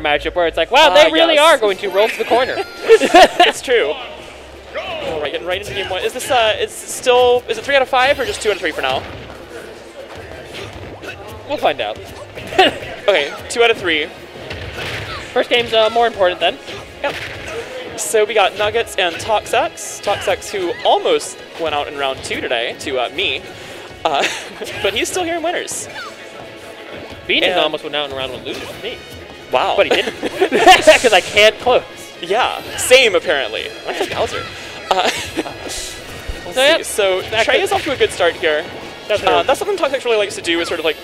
matchup where it's like, wow, they really are going to roll to the corner. It's true. Oh, we're getting right into game one. Is this is it 3 out of 5 or just 2 out of 3 for now? We'll find out. Okay, 2 out of 3. First game's more important then. Yep. So we got Nuggetz and Toxex. Toxex, who almost went out in round 2 today to me, but he's still here in winners. Peach almost went out in round 1 losers to me. Wow. But he didn't. Because I can't close. Yeah. Same, apparently. Bowser. So Trey is off to a good start here. That's something Toxex really likes to do, is sort of like,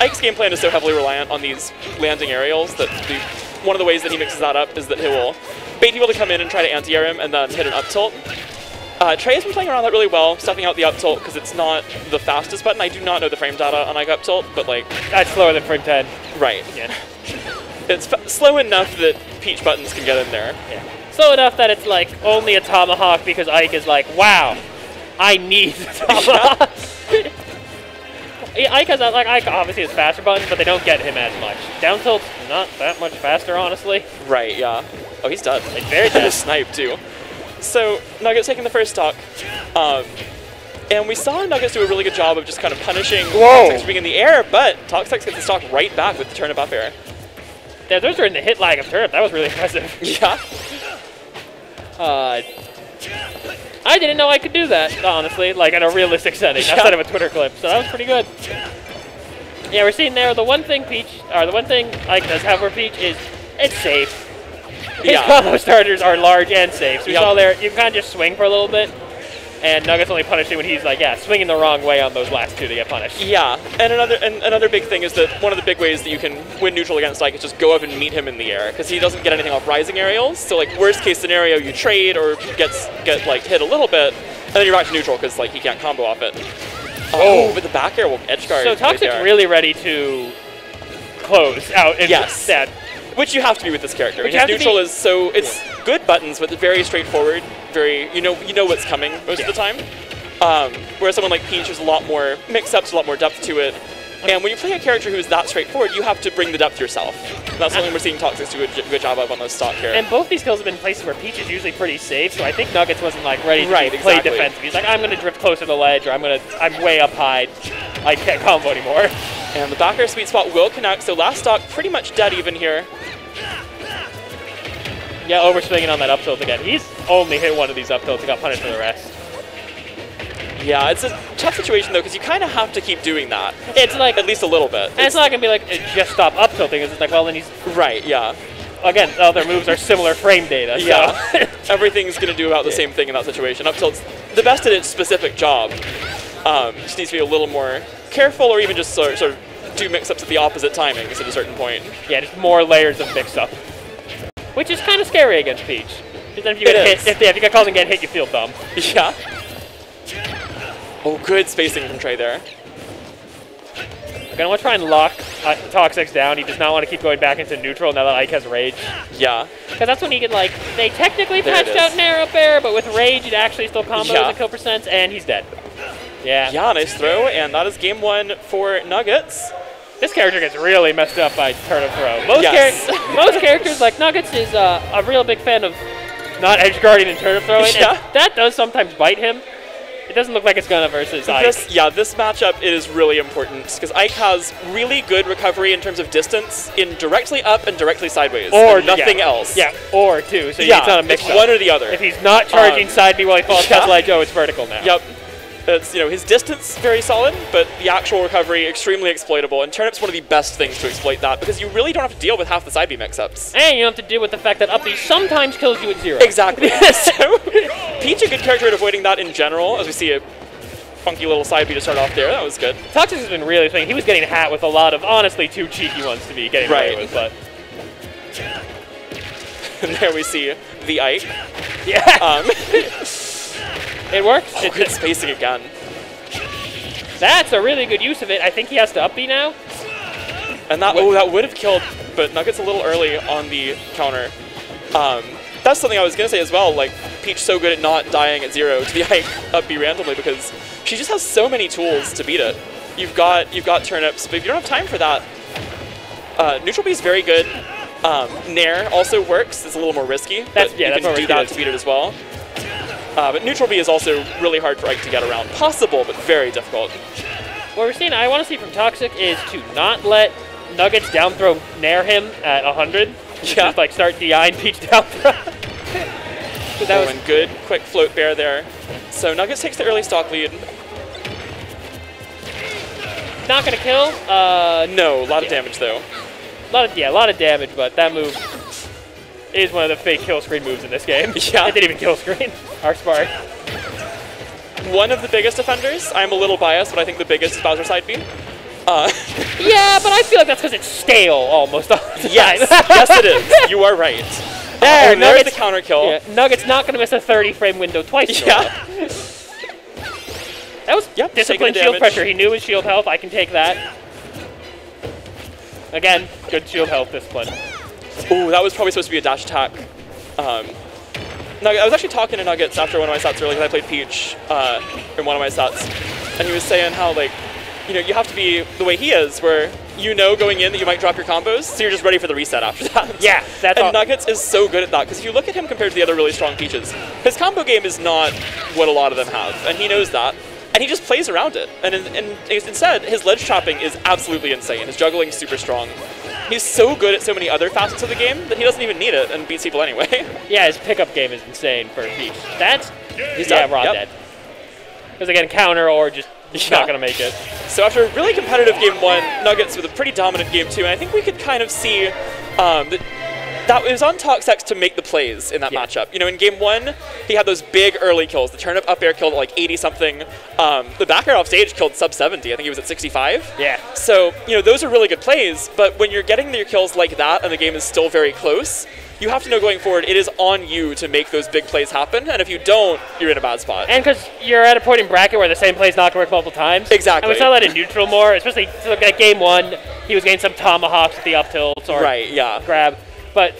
Ike's game plan is so heavily reliant on these landing aerials that one of the ways that he mixes that up is that he will bait people to come in and try to anti-air him and then hit an up tilt. Trey has been playing around that really well, stuffing out the up tilt because it's not the fastest button. I do not know the frame data on Ike up tilt, but like... That's slower than frame 10. Right. Yeah. It's slow enough that Peach buttons can get in there. Yeah. Slow enough that it's like only a tomahawk because Ike is like, wow, I need the tomahawk. Yeah. Ike obviously has faster buttons, but they don't get him as much. Down tilt's not that much faster, honestly. Right, yeah. Oh, he's done. It's very dead. Snipe, too. So Nuggetz taking the first stock. And we saw Nuggetz do a really good job of just kind of punishing Toxex being in the air, but Toxex gets the stock right back with the turnip up air. Yeah, those are in the hit lag of turnip. That was really impressive. Yeah. I didn't know I could do that, honestly, like in a realistic setting outside of a Twitter clip. So that was pretty good. Yeah, we're seeing there the one thing Ike does have for Peach is it's safe. His combo starters are large and safe. So we saw there, you can kind of just swing for a little bit, and Nuggetz only punished it when he's like, swinging the wrong way on those last 2 to get punished. Yeah, and another big thing is that one of the big ways that you can win neutral against Ike is just go up and meet him in the air, because he doesn't get anything off rising aerials. So like worst case scenario, you trade or get like hit a little bit, and then you're back to neutral because like he can't combo off it. Oh, but the back air will edge guard. So Toxic's really ready to close out in that. Which you have to be with this character. His neutral is so good buttons, but very straightforward. Very you know what's coming most of the time. Whereas someone like Peach, there's a lot more mix-ups, a lot more depth to it. And when you play a character who is that straightforward, you have to bring the depth yourself. And that's something we're seeing Toxex do a good job of on this stock here. And both these skills have been places where Peach is usually pretty safe, so I think Nuggetz wasn't like ready to play defensive. He's like, I'm going to drift closer to the ledge, or I'm way up high. I can't combo anymore. And the back air sweet spot will connect, so last stock pretty much dead even here. Yeah, overswinging on that up tilt again. He's only hit one of these up tilts and got punished for the rest. Yeah, it's a tough situation though, because you kind of have to keep doing that. It's like at least a little bit. And it's not going to be like, just stop up tilting, because it's like, well, then he's... Right, yeah. Again, all their moves are similar frame data, so... Yeah, everything's going to do about the same thing in that situation. Up tilt's the best at its specific job. Just needs to be a little more careful, or even just sort of do mix-ups at the opposite timings at a certain point. Yeah, just more layers of mix-up. Which is kind of scary against Peach. Because then if you get hit, if you get called and get hit, you feel dumb. Yeah. Oh, good spacing from Trey there. I'm going to try and lock Toxex down. He does not want to keep going back into neutral now that Ike has rage. Yeah. Because that's when he can, like, they technically patched out an air up air, but with rage it actually still combos and kill percents, and he's dead. Yeah. Yeah, nice throw, and that is game one for Nuggetz. This character gets really messed up by turnip throw. Most characters, like Nuggetz, is a real big fan of not edge guarding and turnip throwing. Yeah. And that does sometimes bite him. It doesn't look like it's gonna versus Ike. This matchup, it is really important because Ike has really good recovery in terms of distance in directly up and directly sideways. Or nothing else. Yeah, or two. So it's not a mix-up. One or the other. If he's not charging side B while he falls past ledge, it's vertical now. Yep. It's, his distance very solid, but the actual recovery extremely exploitable, and turnip's one of the best things to exploit that because you really don't have to deal with half the side B mix-ups. And you don't have to deal with the fact that up B sometimes kills you at 0. Exactly. So Peach a good character at avoiding that in general, as we see a funky little side B to start off there. That was good. Toxex has been really swinging. He was getting hat with a lot of honestly too cheeky ones to be getting away with, but and there we see the Ike. Yeah. It works. Oh, good spacing again. That's a really good use of it. I think he has to up B now. And that would have killed, but Nuggetz a little early on the counter. That's something I was gonna say as well. Like Peach so good at not dying at 0 to the Ike up B randomly because she just has so many tools to beat it. You've got turnips, but if you don't have time for that, Neutral B is very good. Nair also works. It's a little more risky. But you can do that to beat it as well. But neutral B is also really hard for Ike to get around. Possible, but very difficult. What we're seeing, I want to see from Toxex is to not let Nuggetz down throw Nair him at 100. Yeah. Just like start DI and Peach down throw. That was good, quick float bear there. So Nuggetz takes the early stock lead. Not gonna kill. No, a lot of damage though. A lot of damage, but that move is one of the fake kill screen moves in this game. Yeah. It didn't even kill screen. Our spark. One of the biggest offenders. I'm a little biased, but I think the biggest is Bowser side B. Yeah, but I feel like that's because it's stale almost. Yes, yes it is. You are right. There, there's the counter kill. Yeah, Nuggetz not gonna miss a 30-frame window twice. Yeah. That was disciplined shield pressure. He knew his shield health. I can take that. Again, good shield health discipline. Ooh, that was probably supposed to be a dash attack. I was actually talking to Nuggetz after one of my sets earlier because I played Peach in one of my sets. And he was saying how, like, you know, you have to be the way he is, where you know going in that you might drop your combos, so you're just ready for the reset after that. Yeah, that's awesome. Nuggetz is so good at that, because if you look at him compared to the other really strong Peaches, his combo game is not what a lot of them have, and he knows that. And he just plays around it. And instead, his ledge chopping is absolutely insane. His juggling is super strong. He's so good at so many other facets of the game that he doesn't even need it and beats people anyway. Yeah, his pickup game is insane for Peach. He's dead. Because again, counter or just not going to make it. So after a really competitive game one, Nuggetz with a pretty dominant game two. And I think we could kind of see that it was on Toxex to make the plays in that matchup. You know, in game one, he had those big early kills. The turnip up air killed at like 80-something. The back air off stage killed sub 70. I think he was at 65. Yeah. So, you know, those are really good plays. But when you're getting your kills like that and the game is still very close, you have to know going forward, it is on you to make those big plays happen. And if you don't, you're in a bad spot. And because you're at a point in bracket where the same play's not going to work multiple times. Exactly. And we saw that in neutral more, especially like game one, he was getting some tomahawks at the up tilts or grab. But